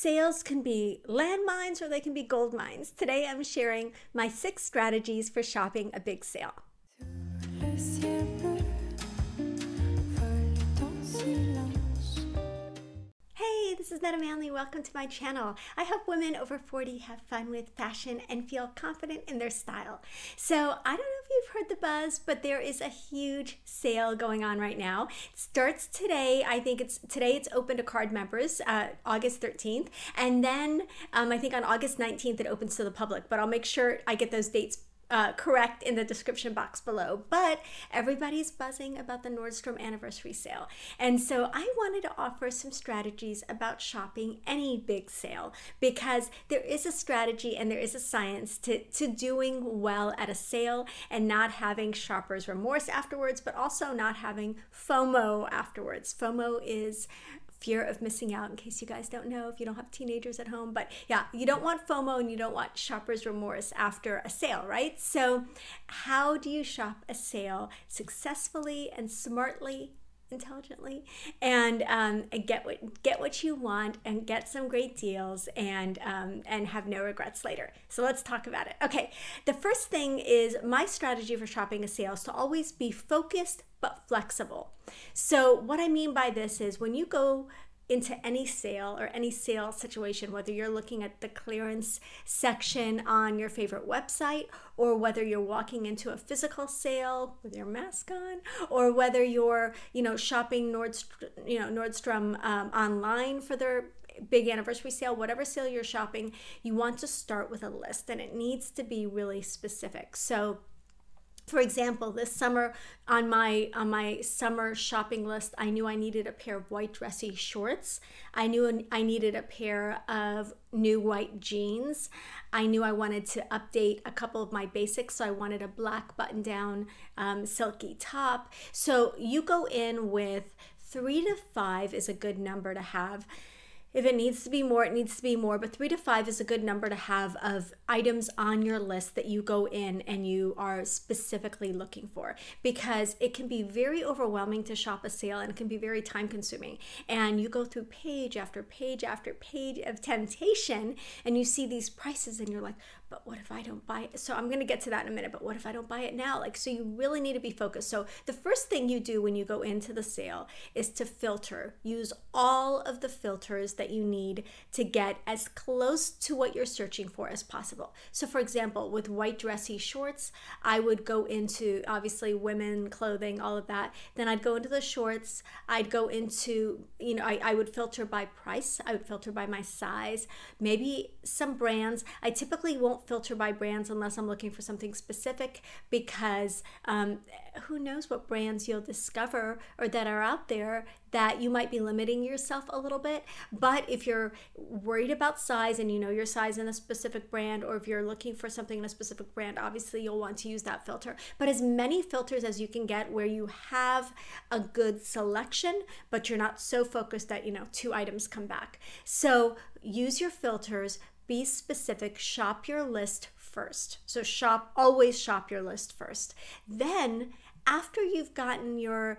sales can be landmines or they can be gold mines. Today I'm sharing my 6 strategies for shopping a big sale. Hey, this is Nada Manley. Welcome to my channel. I help women over 40 have fun with fashion and feel confident in their style. So I don't know if you've heard the buzz, but there is a huge sale going on right now. It starts today. I think it's open to card members, August 13th. And then I think on August 19th, it opens to the public, but I'll make sure I get those dates correct in the description box below. But everybody's buzzing about the Nordstrom anniversary sale. And so I wanted to offer some strategies about shopping any big sale, because there is a strategy and there is a science to doing well at a sale and not having shopper's remorse afterwards, but also not having FOMO afterwards. FOMO is fear of missing out, in case you guys don't know, if you don't have teenagers at home. But yeah, you don't want FOMO and you don't want shopper's remorse after a sale, right? So how do you shop a sale successfully and smartly, intelligently, and get what you want and get some great deals and have no regrets later? So let's talk about it. Okay, the first thing is, my strategy for shopping a sale is to always be focused but flexible. So what I mean by this is, when you go into any sale or any sale situation, whether you're looking at the clearance section on your favorite website, or whether you're walking into a physical sale with your mask on, or whether you're, you know, shopping Nordstrom online for their big anniversary sale, whatever sale you're shopping, you want to start with a list, and it needs to be really specific. So for example, this summer on my summer shopping list, I knew I needed a pair of white dressy shorts. I knew I needed a pair of new white jeans. I knew I wanted to update a couple of my basics, so I wanted a black button-down silky top. So you go in with 3 to 5 is a good number to have. If it needs to be more, it needs to be more, but 3 to 5 is a good number to have of items on your list that you go in and you are specifically looking for, because it can be very overwhelming to shop a sale and it can be very time consuming. And you go through page after page after page of temptation and you see these prices and you're like, but what if I don't buy it? So I'm gonna get to that in a minute, but what if I don't buy it now? Like, so you really need to be focused. So the first thing you do when you go into the sale is to filter. Use all of the filters that you need to get as close to what you're searching for as possible. So for example, with white dressy shorts, I would go into, obviously, women clothing, all of that. Then I'd go into the shorts. I'd go into, you know, I would filter by price. I would filter by my size, maybe some brands. I typically won't filter by brands unless I'm looking for something specific, because who knows what brands you'll discover or that are out there that you might be limiting yourself a little bit. But if you're worried about size and you know your size in a specific brand, or if you're looking for something in a specific brand, obviously you'll want to use that filter. But as many filters as you can get where you have a good selection, but you're not so focused that, you know, 2 items come back. So use your filters. Be specific, shop your list first. So always shop your list first. Then after you've gotten your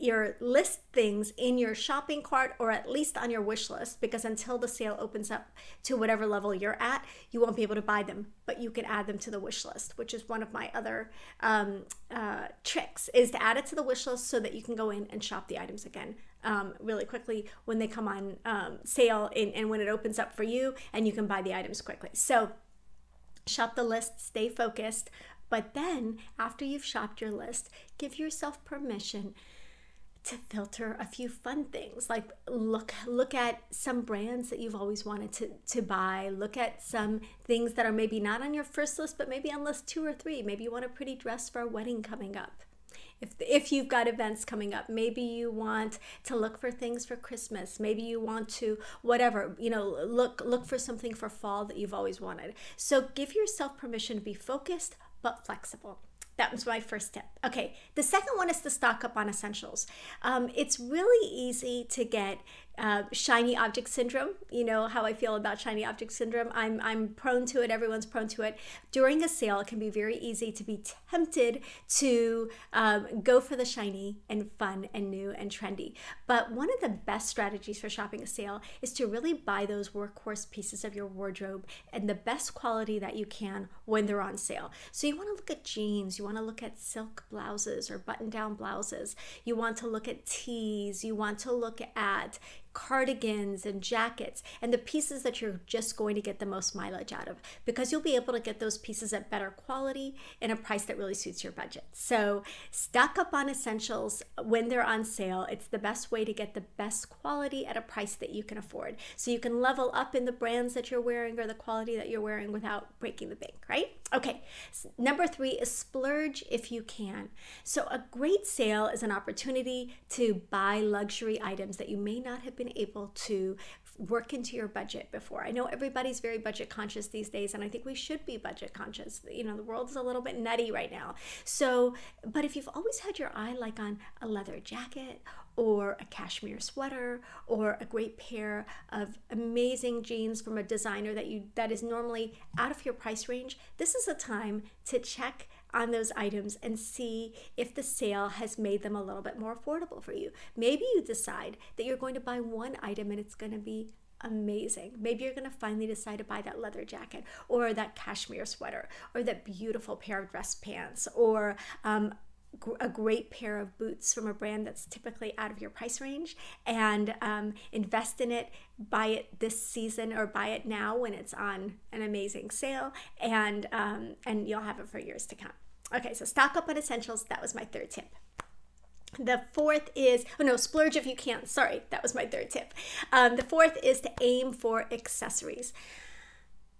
list things in your shopping cart, or at least on your wish list, because until the sale opens up to whatever level you're at, you won't be able to buy them, but you can add them to the wish list, which is one of my other tricks, is to add it to the wish list so that you can go in and shop the items again really quickly when they come on sale and when it opens up for you, and you can buy the items quickly. So shop the list, stay focused. But then after you've shopped your list, give yourself permission to filter a few fun things, like look at some brands that you've always wanted to buy. Look at some things that are maybe not on your first list, but maybe on list 2 or 3. Maybe you want a pretty dress for a wedding coming up. If you've got events coming up, maybe you want to look for things for Christmas. Maybe you want to, whatever, you know, look for something for fall that you've always wanted. So give yourself permission to be focused but flexible. That was my first tip. Okay, the second one is to stock up on essentials. It's really easy to get shiny object syndrome. You know how I feel about shiny object syndrome. I'm prone to it. Everyone's prone to it. During a sale, it can be very easy to be tempted to go for the shiny and fun and new and trendy. But one of the best strategies for shopping a sale is to really buy those workhorse pieces of your wardrobe and the best quality that you can when they're on sale. So you want to look at jeans. You want to look at silk blouses or button-down blouses. You want to look at tees. You want to look at cardigans and jackets, and the pieces that you're just going to get the most mileage out of, because you'll be able to get those pieces at better quality and a price that really suits your budget. So stock up on essentials when they're on sale. It's the best way to get the best quality at a price that you can afford. So you can level up in the brands that you're wearing or the quality that you're wearing without breaking the bank, right? Okay, so number 3 is splurge if you can. So a great sale is an opportunity to buy luxury items that you may not have been able to work into your budget before. I know everybody's very budget conscious these days, and I think we should be budget conscious. You know, the world is a little bit nutty right now. So, but if you've always had your eye like on a leather jacket or a cashmere sweater or a great pair of amazing jeans from a designer that is normally out of your price range, this is a time to check on those items and see if the sale has made them a little bit more affordable for you. Maybe you decide that you're going to buy one item and it's going to be amazing. Maybe you're going to finally decide to buy that leather jacket or that cashmere sweater or that beautiful pair of dress pants or a great pair of boots from a brand that's typically out of your price range, and invest in it, buy it this season or buy it now when it's on an amazing sale, and you'll have it for years to come. Okay, so stock up on essentials. That was my 3rd tip. The 4th is, oh no, splurge if you can. Sorry, that was my 3rd tip. The 4th is to aim for accessories.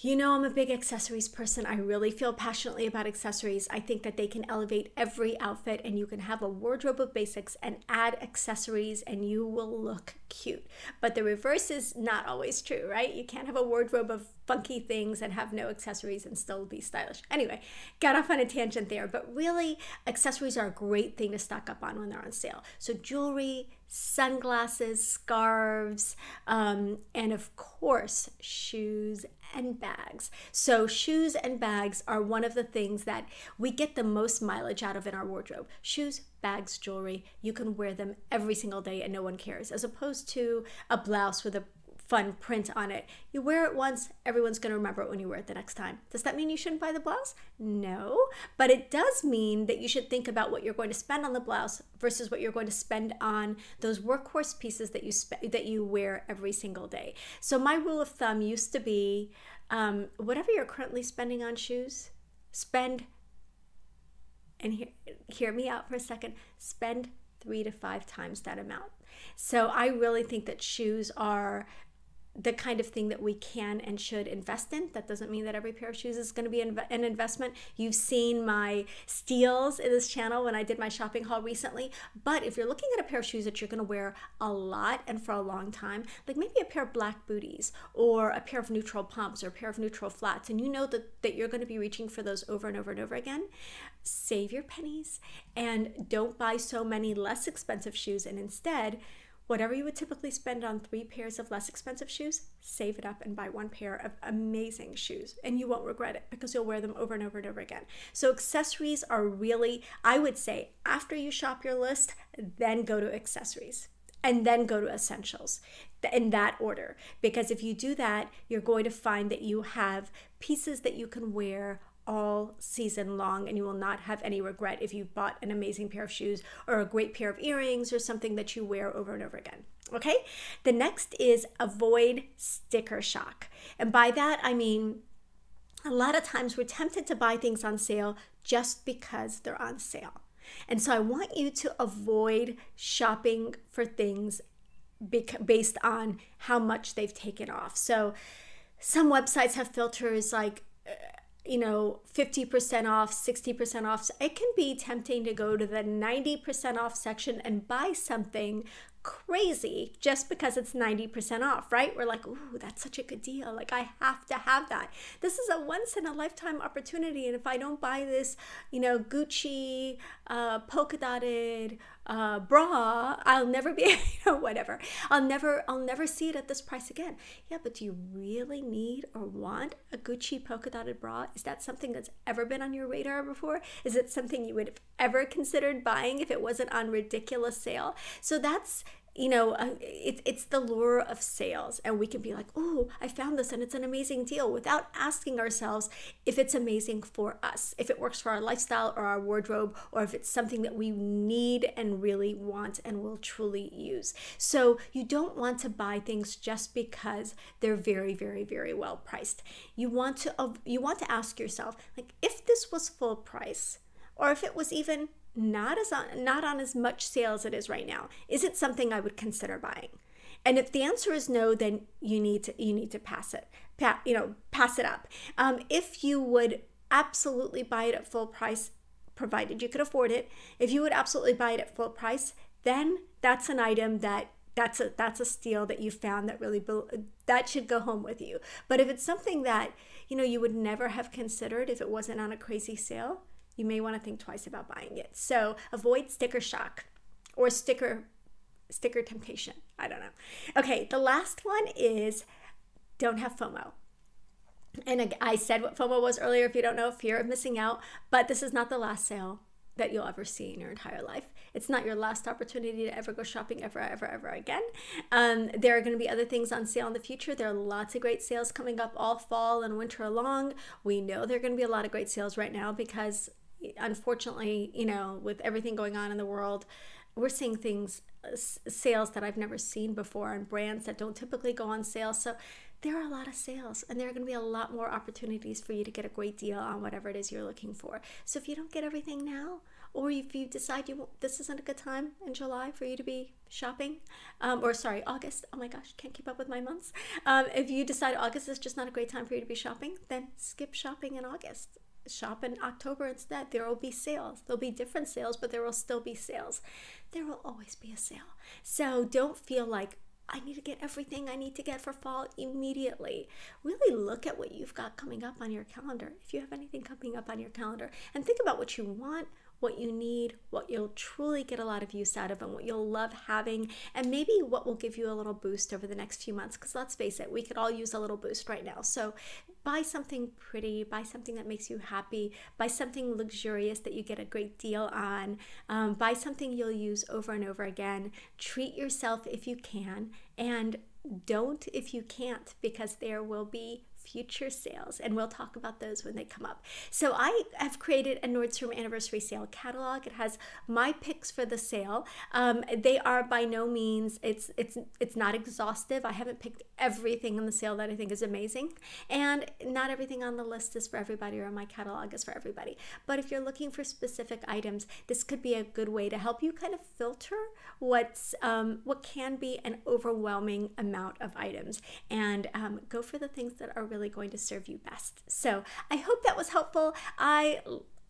You know, I'm a big accessories person. I really feel passionately about accessories. I think that they can elevate every outfit, and you can have a wardrobe of basics and add accessories and you will look cute. But the reverse is not always true, right? You can't have a wardrobe of funky things and have no accessories and still be stylish. Anyway, got off on a tangent there, but really accessories are a great thing to stock up on when they're on sale. So jewelry, sunglasses, scarves, and of course, shoes and bags. So shoes and bags are one of the things that we get the most mileage out of in our wardrobe. Shoes, bags, jewelry, you can wear them every single day and no one cares, as opposed to a blouse with a fun print on it. You wear it once, everyone's going to remember it when you wear it the next time. Does that mean you shouldn't buy the blouse? No, but it does mean that you should think about what you're going to spend on the blouse versus what you're going to spend on those workhorse pieces that you wear every single day. So my rule of thumb used to be, whatever you're currently spending on shoes, spend, and hear me out for a second, spend 3 to 5 times that amount. So I really think that shoes are the kind of thing that we can and should invest in. That doesn't mean that every pair of shoes is going to be an investment. You've seen my steals in this channel when I did my shopping haul recently. But if you're looking at a pair of shoes that you're going to wear a lot and for a long time, like maybe a pair of black booties or a pair of neutral pumps or a pair of neutral flats, and you know that you're going to be reaching for those over and over and over again, save your pennies and don't buy so many less expensive shoes, and instead, whatever you would typically spend on 3 pairs of less expensive shoes, save it up and buy 1 pair of amazing shoes, and you won't regret it because you'll wear them over and over and over again. So accessories are really, I would say, after you shop your list, then go to accessories and then go to essentials in that order. Because if you do that, you're going to find that you have pieces that you can wear all season long, and you will not have any regret if you bought an amazing pair of shoes or a great pair of earrings or something that you wear over and over again. Okay, the next is avoid sticker shock. And by that, I mean, a lot of times we're tempted to buy things on sale just because they're on sale. And so I want you to avoid shopping for things based on how much they've taken off. So some websites have filters like, you know, 50% off, 60% off. It can be tempting to go to the 90% off section and buy something crazy just because it's 90% off, right? We're like, ooh, that's such a good deal. Like, I have to have that. This is a once in a lifetime opportunity. And if I don't buy this, you know, Gucci polka dotted bra, I'll never be, you know, whatever. I'll never see it at this price again. Yeah, but do you really need or want a Gucci polka dotted bra? Is that something that's ever been on your radar before? Is it something you would have ever considered buying if it wasn't on ridiculous sale? So that's, you know, it's the lure of sales. And we can be like, oh, I found this and it's an amazing deal, without asking ourselves if it's amazing for us, if it works for our lifestyle or our wardrobe, or if it's something that we need and really want and will truly use. So you don't want to buy things just because they're very, very, very well priced. You want to ask yourself, like, if this was full price, or if it was even not on as much sale as it is right now, is it something I would consider buying? And if the answer is no, then you need to pass it up. If you would absolutely buy it at full price, provided you could afford it, if you would absolutely buy it at full price, then that's an item that's a steal that you found that really that should go home with you. But if it's something that, you know, you would never have considered if it wasn't on a crazy sale, you may want to think twice about buying it. So avoid sticker shock or sticker temptation. I don't know. Okay, the last one is don't have FOMO. And I said what FOMO was earlier, if you don't know, fear of missing out, but this is not the last sale that you'll ever see in your entire life. It's not your last opportunity to ever go shopping ever, ever, ever again. There are going to be other things on sale in the future. There are lots of great sales coming up all fall and winter long. We know there are going to be a lot of great sales right now because, unfortunately, you know, with everything going on in the world, we're seeing things, sales that I've never seen before, and brands that don't typically go on sale. So there are a lot of sales, and there are going to be a lot more opportunities for you to get a great deal on whatever it is you're looking for. So if you don't get everything now, or if you decide this isn't a good time in July for you to be shopping, August, oh my gosh, can't keep up with my months. If you decide August is just not a great time for you to be shopping, then skip shopping in August. Shop in October instead. There will be sales. There'll be different sales, but there will still be sales. There will always be a sale. So don't feel like, I need to get everything I need to get for fall immediately. Really look at what you've got coming up on your calendar, if you have anything coming up on your calendar, and think about what you want, what you need, what you'll truly get a lot of use out of, and what you'll love having, and maybe what will give you a little boost over the next few months, because let's face it, we could all use a little boost right now. So buy something pretty, buy something that makes you happy, buy something luxurious that you get a great deal on, buy something you'll use over and over again. Treat yourself if you can, and don't if you can't, because there will be future sales, and we'll talk about those when they come up. So I have created a Nordstrom anniversary sale catalog. It has my picks for the sale. They are by no means, it's not exhaustive. I haven't picked everything in the sale that I think is amazing, and not everything on the list is for everybody, or on my catalog is for everybody. But if you're looking for specific items, this could be a good way to help you kind of filter what can be an overwhelming amount of items, and go for the things that are really going to serve you best. So I hope that was helpful. I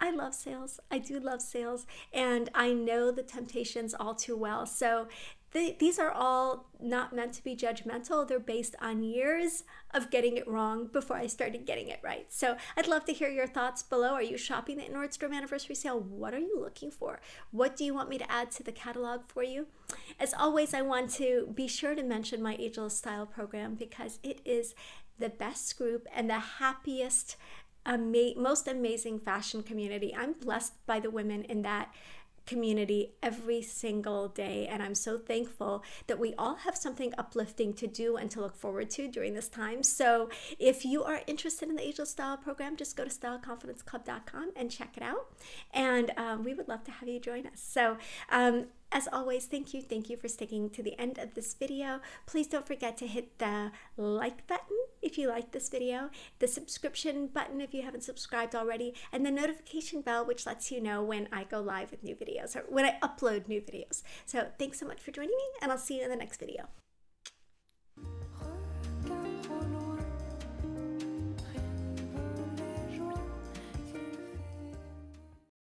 love sales. I do love sales, and I know the temptations all too well. So these are all not meant to be judgmental. They're based on years of getting it wrong before I started getting it right. So I'd love to hear your thoughts below. Are you shopping at Nordstrom anniversary sale? What are you looking for? What do you want me to add to the catalog for you? As always, I want to be sure to mention my Ageless Style program, because it is the best group and the happiest, most amazing fashion community. I'm blessed by the women in that community every single day, and I'm so thankful that we all have something uplifting to do and to look forward to during this time. So if you are interested in the Ageless Style program, just go to styleconfidenceclub.com and check it out, and we would love to have you join us. So as always, thank you for sticking to the end of this video. Please don't forget to hit the like button if you like this video, the subscription button if you haven't subscribed already, and the notification bell, which lets you know when I go live with new videos, or when I upload new videos. So thanks so much for joining me, and I'll see you in the next video.